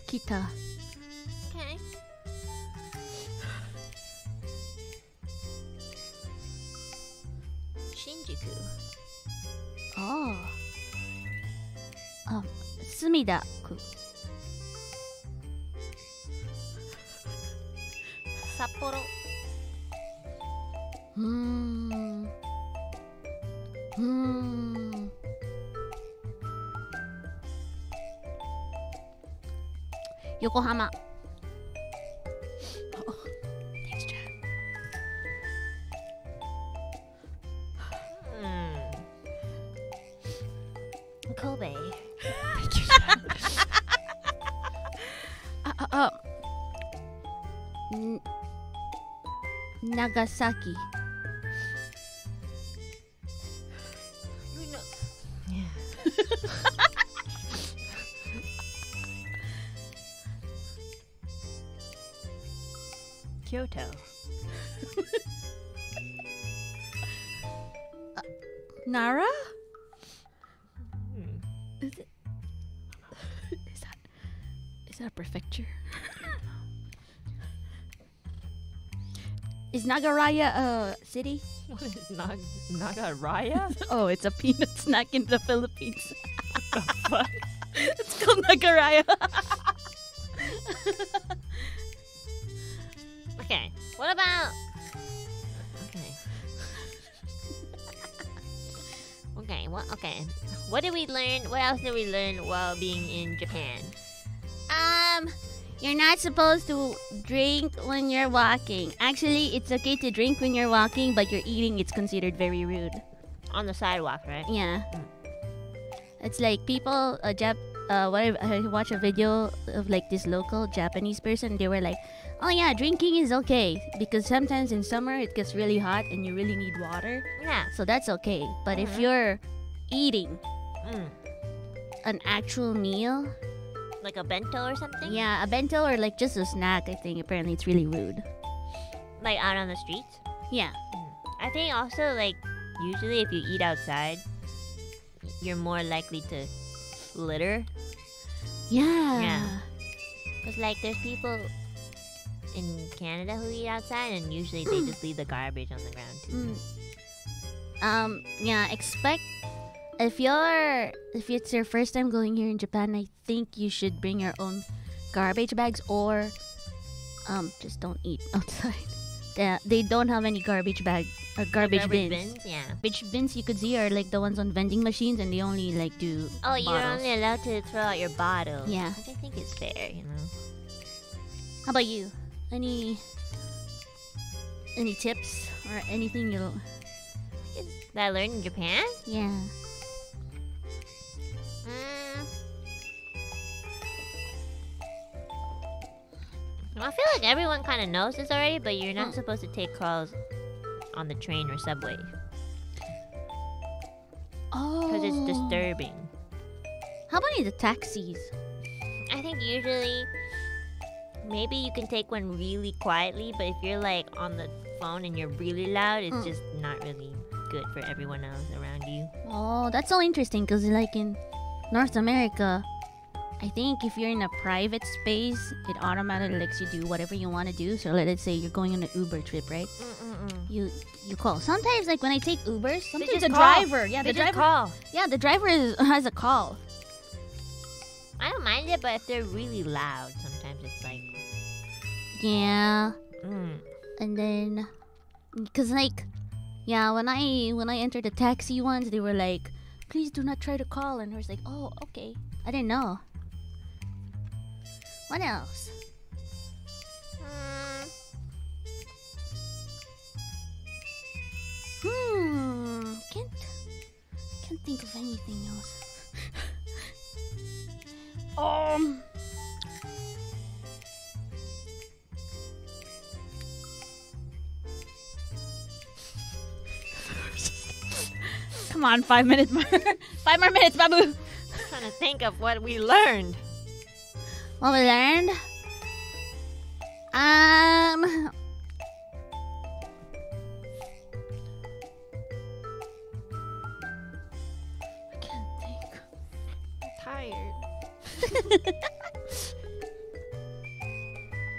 Kita. Okay. Shinjuku. Oh. Um, Sumidaku. Sapporo. Hmm. Hmm. Yokohama. Oh, thanks, Jack. Hmm. Kobe. uh, uh, uh. N Nagasaki. You know. Yeah. Kyoto. uh, Nara? Hmm. Is it? Is that? Is that a prefecture? Is Nagaraya a city? What is Nag Nagaraya? Oh, it's a peanut snack in the Philippines. The fuck? It's called Nagaraya. Okay, what about... Okay. Okay, what, okay. What did we learn? What else did we learn while being in Japan? Um... You're not supposed to drink when you're walking. Actually, it's okay to drink when you're walking, but you're eating, it's considered very rude. On the sidewalk, right? Yeah. Mm. It's like people, uh, Jap uh, what I, I watched a video of like this local Japanese person, they were like, oh yeah, drinking is okay. Because sometimes in summer, it gets really hot and you really need water. Yeah. So that's okay. But mm-hmm. if you're eating mm. an actual meal... Like a bento or something? Yeah, a bento or like just a snack, I think. Apparently it's really rude. Like out on the streets? Yeah. Mm. I think also like usually if you eat outside, you're more likely to litter. Yeah. Yeah. Because like there's people in Canada who eat outside and usually they just leave the garbage on the ground too. Mm. Um, yeah, expect... If you're, if it's your first time going here in Japan, I think you should bring your own garbage bags or um, just don't eat outside. Yeah, they don't have any garbage bag or garbage, garbage bins. bins. Yeah, garbage bins you could see are like the ones on vending machines, and they only like do. Oh, bottles. You're only allowed to throw out your bottle. Yeah, which I think it's fair, you know. How about you? Any any tips or anything you that I learned in Japan? Yeah. I feel like everyone kind of knows this already, but you're not oh. supposed to take calls on the train or subway. Oh. Because it's disturbing. How about in the taxis? I think usually, maybe you can take one really quietly, but if you're like on the phone and you're really loud, it's mm. just not really good for everyone else around you. Oh, that's so interesting, because like in North America... I think if you're in a private space, it automatically lets you do whatever you want to do. So let's say you're going on an Uber trip, right? Mm-mm-mm. You you call. Sometimes, like when I take Ubers, sometimes the driver, yeah, the driver, call. yeah, the driver is, has a call. I don't mind it, but if they're really loud, sometimes it's like, yeah, mm. and then, cause like, yeah, when I when I entered the taxi ones, they were like, please do not try to call, and I was like, oh, okay, I didn't know. What else? Mm. Hmm. Can't can't think of anything else. um. Come on, five minutes more. Five more minutes, Babu. I'm trying to think of what we learned. What we learned? Um... I can't think. I'm tired.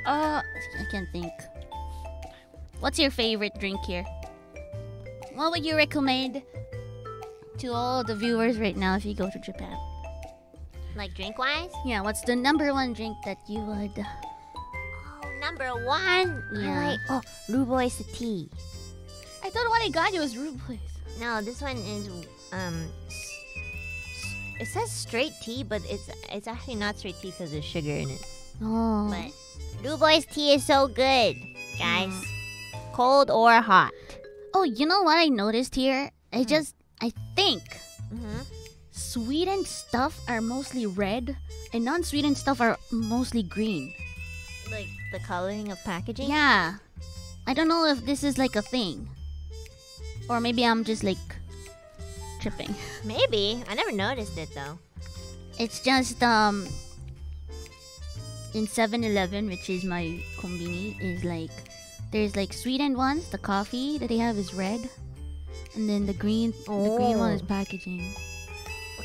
uh, I can't think. What's your favorite drink here? What would you recommend to all the viewers right now if you go to Japan? Like drink-wise? Yeah, what's the number one drink that you would... Oh, number one? Yeah. Like, oh, Rubois tea. I thought what I got you was Rubois. No, this one is... um, It says straight tea, but it's it's actually not straight tea because there's sugar in it. Oh. But Rubois tea is so good, guys. Yeah. Cold or hot. Oh, you know what I noticed here? I mm. just... I think... Mm-hmm. Sweetened stuff are mostly red, and non-sweetened stuff are mostly green. Like the coloring of packaging? Yeah. I don't know if this is like a thing. Or maybe I'm just like... tripping. Maybe. I never noticed it though. It's just, um... in seven eleven, which is my konbini, is like... There's like sweetened ones, the coffee that they have is red. And then the green, oh. the green one is packaging.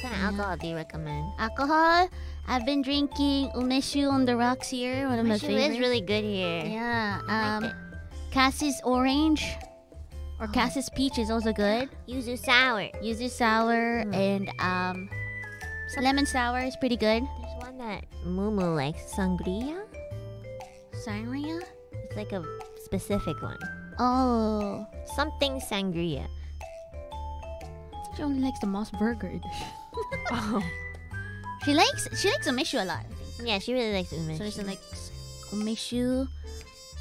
kind of alcohol do you recommend? Alcohol? I've been drinking umeshu on the rocks here. One of my favorites. Umeshu is really good here. Yeah. Um, like Cassis orange or oh. Cassis peach is also good. Yuzu sour. Yuzu sour mm. and um, lemon sour is pretty good. There's one that Mumu likes. Sangria? Sangria? It's like a specific one. Oh. Something sangria. She only likes the Moss Burger edition. Oh. She likes she likes umeshu a lot. Yeah, she really likes umeshu. So she likes umeshu.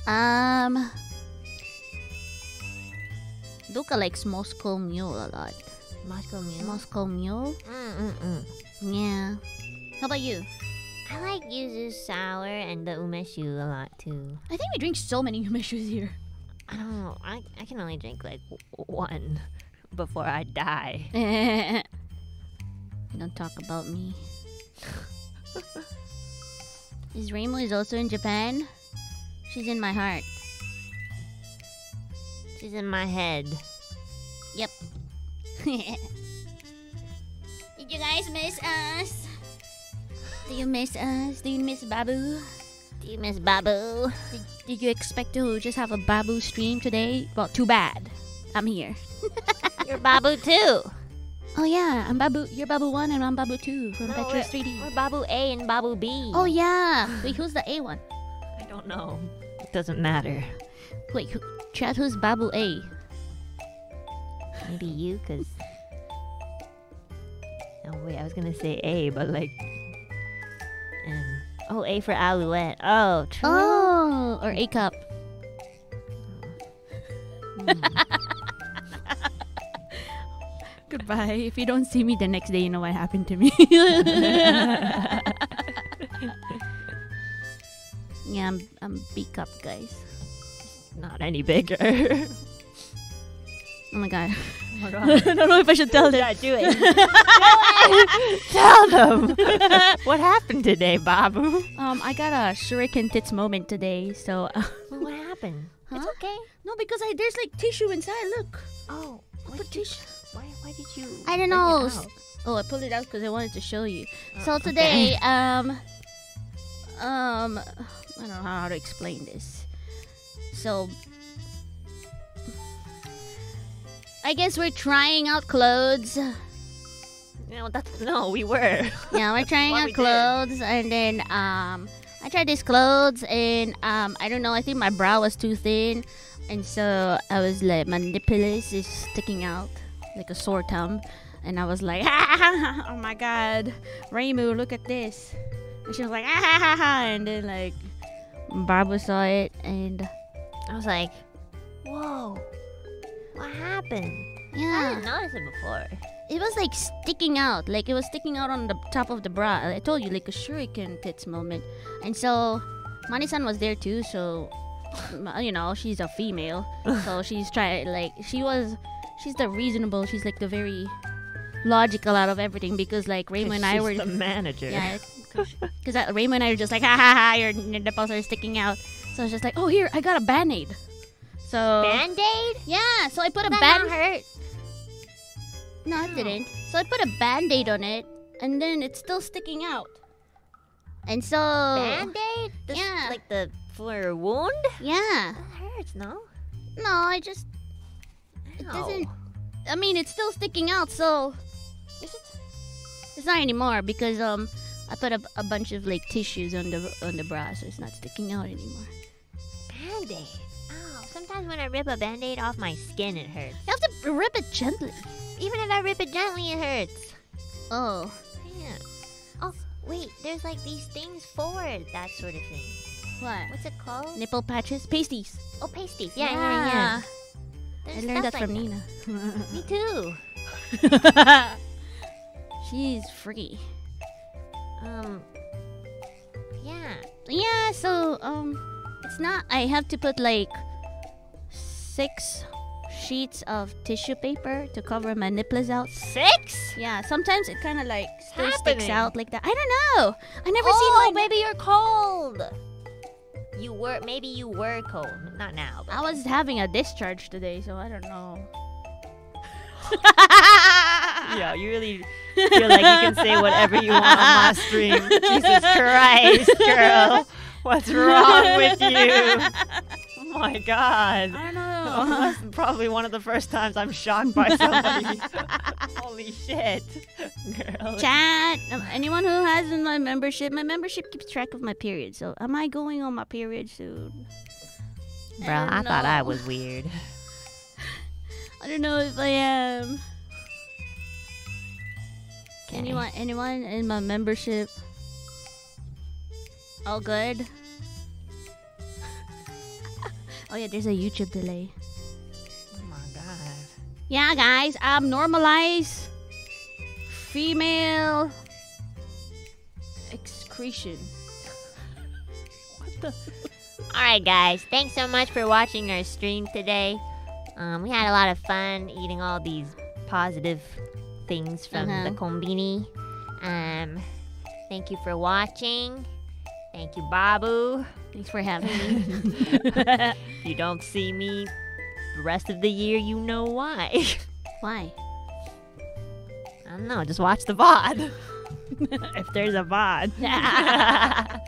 Um, Luka likes Moscow Mule a lot. Moscow Mule. Moscow Mule. Mm mm mm. Yeah. How about you? I like yuzu sour and the umeshu a lot too. I think we drink so many umeshus here. I don't know. I I can only drink like one. Before I die. You don't talk about me. Is Reimu is also in Japan? She's in my heart. She's in my head. Yep. Did you guys miss us? Do you miss us? Do you miss Babu? Do you miss Babu? Did, did you expect to just have a Babu stream today? Well, too bad. I'm here. You're Babu too. Oh yeah, I'm Babu. You're Babu one and I'm Babu two from no, Tetris three D. We're Babu A and Babu B. Oh yeah. Wait, who's the A one? I don't know. It doesn't matter. Wait, who, chat, who's Babu A? Maybe you, cause. Oh wait, I was gonna say A, but like. Um, oh, A for Alouette. Oh, true. Oh, or A cup. Mm. Goodbye. If you don't see me the next day, you know what happened to me. Yeah, I'm, I'm B cup, guys. Not any bigger. Oh my god. Oh my god. I don't know if I should tell them. Yeah, do it. Tell them. What happened today, Babu? Um, I got a shuriken tits moment today, so. Uh, well, what happened? Huh? It's okay. No, because I there's like tissue inside. Look. Oh, what tissue? Why, why did you... I don't know. Oh, I pulled it out because I wanted to show you. Oh, so today, okay. um... Um... I don't know how to explain this. So... I guess we're trying out clothes. No, that's... No, we were. Yeah, we're trying out we clothes. Did. And then, um... I tried these clothes and, um... I don't know, I think my brow was too thin. And so, I was like, my nipples is sticking out. Like a sore thumb, and I was like, ha, ha, ha, oh my god, Reimu, look at this. And she was like, ha ha ha ha, and then like, Babu saw it, and I was like, whoa, what happened? Yeah, I didn't notice it before. It was like sticking out, like it was sticking out on the top of the bra. I told you, like a shuriken tits moment. And so, Mani-san was there too, so, you know, she's a female, so she's trying, like, she was. She's the reasonable. She's like the very logical out of everything because like Reimu and I were the manager. Yeah, because Reimu and I were just like, ha ha ha, your nipples are sticking out. So I was just like, oh here, I got a Band-Aid. So Band-Aid? Yeah. So I put a Band-Aid. That hurt. No, it didn't. So I put a Band-Aid on it, and then it's still sticking out. And so Band-Aid? Yeah. Like the for a wound? Yeah. That hurts, no? No, I just. It doesn't. I mean, it's still sticking out, so is it? It's not anymore because um, I put a, a bunch of like tissues on the on the bra, so it's not sticking out anymore. Band-Aid. Oh, sometimes when I rip a Band-Aid off my skin, it hurts. You have to rip it gently. Even if I rip it gently, it hurts. Oh. Yeah. Oh, wait. There's like these things for that sort of thing. What? What's it called? Nipple patches, pasties. Oh, pasties. Yeah, yeah, yeah. yeah. There's I learned that like from that. Nina. Me too. She's free. Um. Yeah. Yeah. So um, it's not. I have to put like six sheets of tissue paper to cover my nipples out. Six? Yeah. Sometimes it kind of like still happening? Sticks out like that. I don't know. I never oh, seen. Oh, maybe you're cold. You were maybe you were cold, not now. But I was having a discharge today, so I don't know. Yo, you really feel like you can say whatever you want on my stream. Jesus Christ, girl. What's wrong with you? Oh my God. I don't know. This is probably one of the first times I'm shocked by somebody. Holy shit. Girl. Chat. Anyone who hasn't my membership, my membership keeps track of my period. So am I going on my period soon? Bro, I, I thought I was weird. I don't know if I am. Kay. Anyone anyone in my membership? All good? Oh yeah, there's a YouTube delay. Oh my God. Yeah guys, um normalize female excretion. What the? Alright guys, thanks so much for watching our stream today. Um, we had a lot of fun eating all these positive things from uh-huh. the Konbini. Um, thank you for watching. Thank you, Babu. Thanks for having me. You don't see me the rest of the year, you know why. Why? I don't know, just watch the V O D. If there's a V O D.